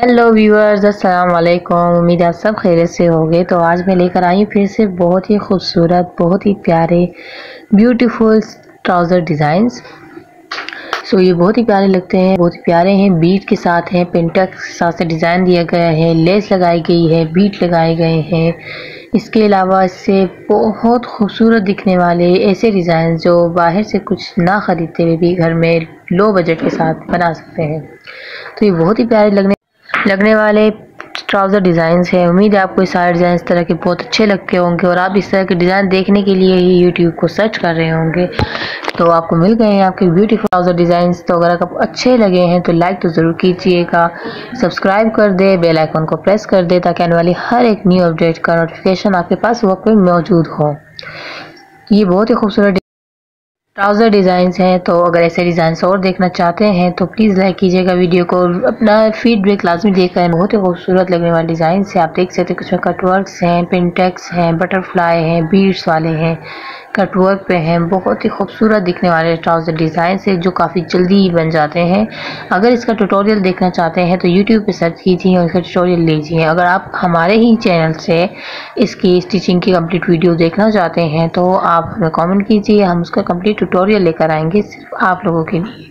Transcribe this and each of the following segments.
Hello viewers, अस्सलाम वालेकुम। उम्मीद आप सब खैरियत से होंगे। तो आज मैं लेकर आई हूँ फिर से बहुत ही खूबसूरत, बहुत ही प्यारे ब्यूटीफुल ट्राउज़र डिज़ाइंस। सो ये बहुत ही प्यारे लगते हैं, बहुत ही प्यारे हैं। बीट के साथ हैं, पिंटैक्स के साथ से डिज़ाइन दिया गया है, लेस लगाई गई है, बीट लगाए गए हैं। इसके अलावा इससे बहुत खूबसूरत दिखने वाले ऐसे डिज़ाइन जो बाहर से कुछ ना ख़रीदते हुए भी घर में लो बजट के साथ बना सकते हैं। तो ये बहुत ही प्यारे लगने वाले ट्राउज़र डिज़ाइंस हैं। उम्मीद है आपको ये सारे डिज़ाइन इस तरह के बहुत अच्छे लगते होंगे और आप इस तरह के डिज़ाइन देखने के लिए ही यूट्यूब को सर्च कर रहे होंगे। तो आपको मिल गए हैं आपके ब्यूटीफुल ट्राउज़र डिज़ाइंस। तो अगर आपको अच्छे लगे हैं तो लाइक तो ज़रूर कीजिएगा, सब्सक्राइब कर दे, बेल आइकन को प्रेस कर दे ताकि आने वाली हर एक न्यू अपडेट का नोटिफिकेशन आपके पास वक्त पर मौजूद हो। ये बहुत ही खूबसूरत ट्राउज़र डिज़ाइंस हैं। तो अगर ऐसे डिज़ाइंस और देखना चाहते हैं तो प्लीज़ लाइक कीजिएगा वीडियो को, अपना फीडबैक लाजमी देकर है। बहुत ही खूबसूरत लगने वाले डिज़ाइंस हैं। आप देख सकते हैं कुछ में कटवर्क्स हैं, पिंटैक्स हैं, बटरफ्लाई हैं, बीड्स वाले हैं, कटवर्क पे हैं। बहुत ही खूबसूरत दिखने वाले ट्राउज़र डिज़ाइंस हैं जो काफ़ी जल्दी ही बन जाते हैं। अगर इसका ट्यूटोरियल देखना चाहते हैं तो यूट्यूब पे सर्च कीजिए और इसका ट्यूटोरियल लीजिए। अगर आप हमारे ही चैनल से इसकी स्टिचिंग की कंप्लीट वीडियो देखना चाहते हैं तो आप हमें कमेंट कीजिए, हम उसका कंप्लीट ट्यूटोरियल लेकर आएंगे सिर्फ आप लोगों के लिए।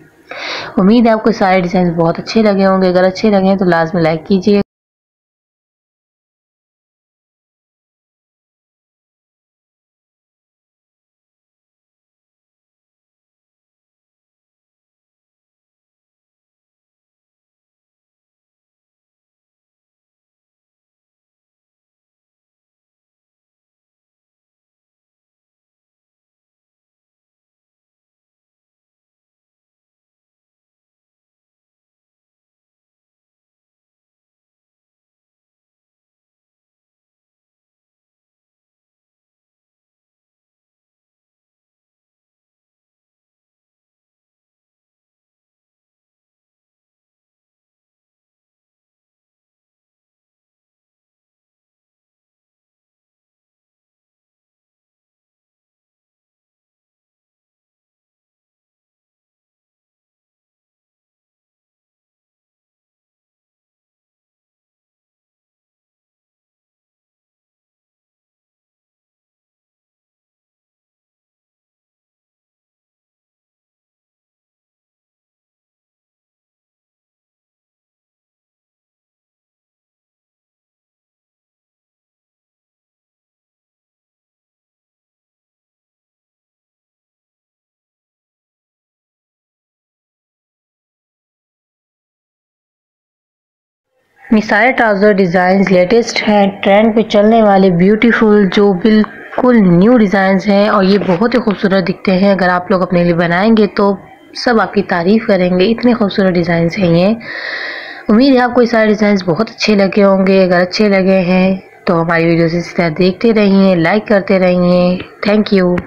उम्मीद है आपको सारे डिज़ाइन बहुत अच्छे लगे होंगे। अगर अच्छे लगे तो लाजमी लाइक कीजिए। ये सारे ट्राउज़र डिज़ाइंस लेटेस्ट हैं, ट्रेंड पे चलने वाले ब्यूटीफुल जो बिल्कुल न्यू डिज़ाइंस हैं और ये बहुत ही खूबसूरत दिखते हैं। अगर आप लोग अपने लिए बनाएंगे तो सब आपकी तारीफ़ करेंगे, इतने खूबसूरत डिज़ाइंस हैं ये। उम्मीद है आपको ये सारे डिज़ाइंस बहुत अच्छे लगे होंगे। अगर अच्छे लगे हैं तो हमारी वीडियो से इस तरह देखते रहिए, लाइक करते रहिए। Thank you.